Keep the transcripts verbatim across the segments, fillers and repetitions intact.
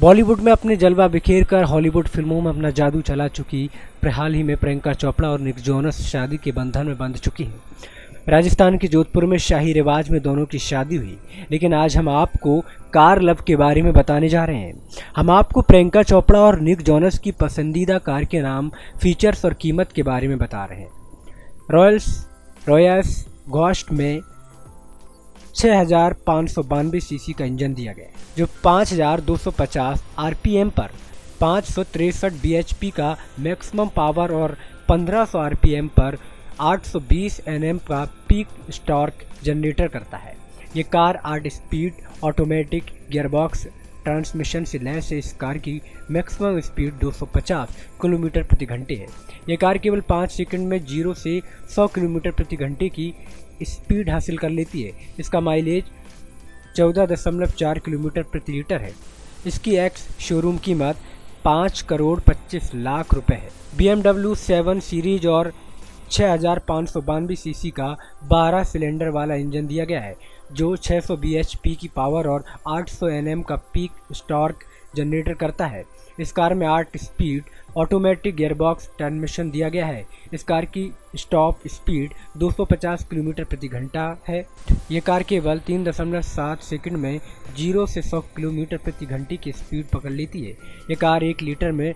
बॉलीवुड में अपने जलवा बिखेर कर हॉलीवुड फिल्मों में अपना जादू चला चुकी हाल ही में प्रियंका चोपड़ा और निक जोनास शादी के बंधन में बंध चुकी हैं। राजस्थान के जोधपुर में शाही रिवाज में दोनों की शादी हुई, लेकिन आज हम आपको कार लव के बारे में बताने जा रहे हैं। हम आपको प्रियंका चोपड़ा और निक जोनास की पसंदीदा कार के नाम, फीचर्स और कीमत के बारे में बता रहे हैं। रॉयल्स रॉयस घोस्ट में छः हज़ार पाँच सौ बानवे सी सी का इंजन दिया गया, जो पाँच हज़ार दो सौ पचास आर पी एम पर पाँच सौ तिरसठ बी एच पी का मैक्सिमम पावर और पंद्रह सौ आर पी एम पर आठ सौ बीस एन एम का पीक टॉर्क जनरेटर करता है। ये कार आठ स्पीड ऑटोमेटिक गियरबॉक्स ट्रांसमिशन से लैस है। इस कार की मैक्सिमम स्पीड दो सौ पचास किलोमीटर प्रति घंटे है। ये कार केवल पाँच सेकंड में जीरो से सौ किलोमीटर प्रति घंटे की स्पीड हासिल कर लेती है। इसका माइलेज चौदह दशमलव चार किलोमीटर प्रति लीटर है। इसकी एक्स शोरूम कीमत पाँच करोड़ पच्चीस लाख रुपए है। B M W seven series और छः हज़ार पाँच सौ बानवे सी सी का बारह सिलेंडर वाला इंजन दिया गया है, जो छः सौ बी एच पी की पावर और आठ सौ एन एम का पीक टॉर्क जनरेटर करता है। इस कार में आठ स्पीड ऑटोमेटिक गियरबॉक्स ट्रांसमिशन दिया गया है। इस कार की स्टॉप स्पीड दो सौ पचास किलोमीटर प्रति घंटा है। ये कार केवल तीन दशमलव सात सेकंड में जीरो से सौ किलोमीटर प्रति घंटे की स्पीड पकड़ लेती है। ये कार एक लीटर में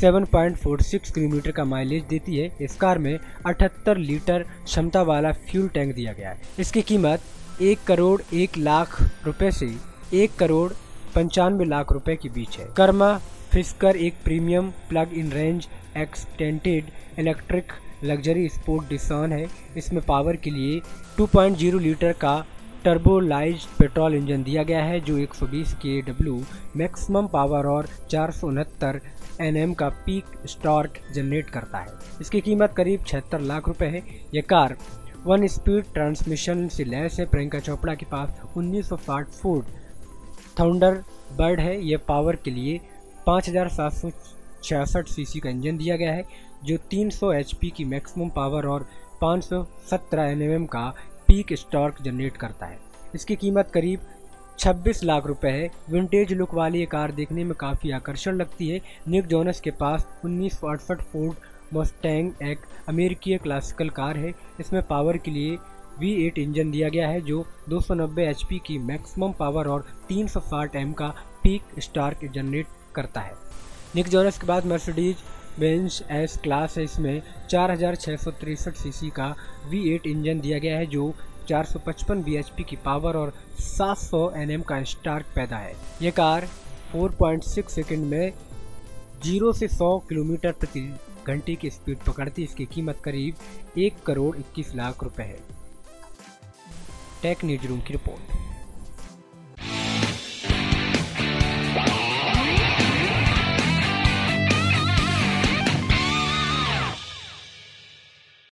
सात पॉइंट चार छह किलोमीटर का माइलेज देती है। इस कार में अठहत्तर लीटर क्षमता वाला फ्यूल टैंक दिया गया है। इसकी कीमत एक करोड़ एक लाख रुपए से एक करोड़ पंचानवे लाख रुपए के बीच है। कर्मा फि स्कर एक premium plug in range extended electric luxury sport design है। इसमें पावर के लिए दो पॉइंट शून्य लीटर का टर्बोलाइज्ड पेट्रोल इंजन दिया गया है, जो एक सौ बीस केडब्ल्यू मैक्सिमम पावर और चार सौ उनहत्तर एन एम का पीक टॉर्क जनरेट करता है। इसकी कीमत करीब छिहत्तर लाख रुपए है। यह कार वन स्पीड ट्रांसमिशन से लैस है। प्रियंका चोपड़ा के पास उन्नीस सौ साठ फोर्ड थाउंडर बर्ड है। यह पावर के लिए पाँच हज़ार सात सौ छियासठ सी सी का इंजन दिया गया है, जो तीन सौ एच पी की मैक्सिमम पावर और पाँच सौ सत्रह एन एम एम का पीक टॉर्क जनरेट करता है। इसकी कीमत करीब छब्बीस लाख रुपए है। विंटेज लुक वाली ये कार देखने में काफ़ी आकर्षण लगती है। निक जोनास के पास उन्नीस सौ अड़सठ फोर्ड मस्टैंग एक अमेरिकी क्लासिकल कार है। इसमें पावर के लिए वी एट इंजन दिया गया है, जो दो सौ नब्बे एचपी की मैक्सिमम पावर और तीन सौ साठ एम का पीक टॉर्क जनरेट करता है। निक जोनास के बाद मर्सडीज बेंच एस क्लास है। इसमें चार हज़ार छः सौ तिरसठ सी सी का वी एट इंजन दिया गया है, जो चार सौ पचपन बी एच पी की पावर और सात सौ एन एम का स्टार्क पैदा है। यह कार चार पॉइंट छह सेकंड में जीरो से सौ किलोमीटर प्रति घंटे की स्पीड पकड़ती है। इसकी कीमत करीब एक करोड़ इक्कीस लाख रुपए है। टेक न्यूज रूम की रिपोर्ट।